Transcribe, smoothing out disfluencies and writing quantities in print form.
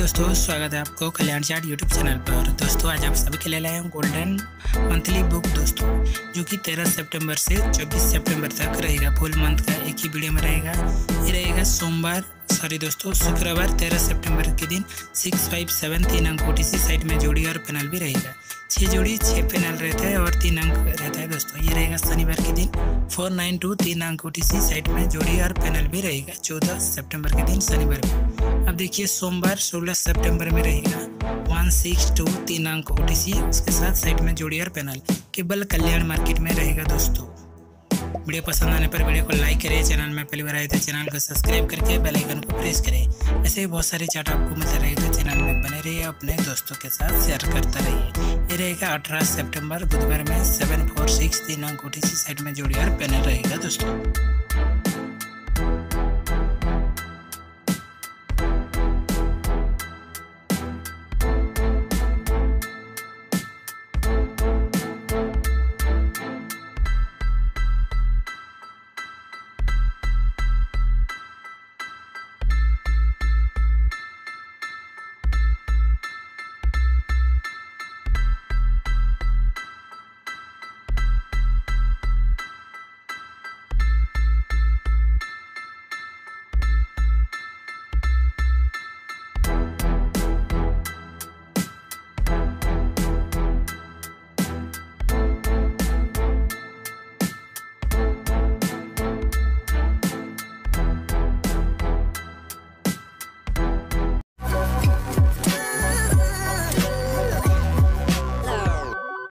दोस्तों, स्वागत है आपको कल्याण चार्ट यूट्यूब चैनल पर। दोस्तों, आज आप सभी के लिए लाए हैं गोल्डन मंथली बुक दोस्तों, जो कि 13 सितंबर से 24 सितंबर तक रहेगा। फुल मंथ का एक ही वीडियो में रहेगा। ये रहेगा शुक्रवार 13 सितंबर के दिन 6, 5, 7 3 अंक OTC साइड में जोड़ी और पेनल भी रहेगा। 6 जोड़ी 6 पेनल रहता है और 3 अंक रहता है दोस्तों। ये रहेगा शनिवार के दिन 4, 9, 2 3 अंक OTC साइड में जोड़ी और पेनल भी रहेगा 14 सितंबर के दिन शनिवार में। अब देखिए सोमवार 16 सितंबर में रहेगा 1, 6, 2 3 अंक OTC उसके साथ साइड में जोड़ी और पेनल केवल कल्याण मार्केट में रहेगा दोस्तों। वीडियो पसंद आने पर वीडियो को लाइक करें। चैनल में पहली बार आए तो चैनल को सब्सक्राइब करके बेल आइकन को प्रेस करें। ऐसे ही बहुत सारे चार्ट आपको मिलते रहे तो चैनल में बने रहिए, अपने दोस्तों के साथ शेयर करते रहिए। ये रहेगा 18 सितंबर बुधवार में 7, 4, 6 3 अंक OTC साइड में जोड़ी और पेनल रहेगा दोस्तों।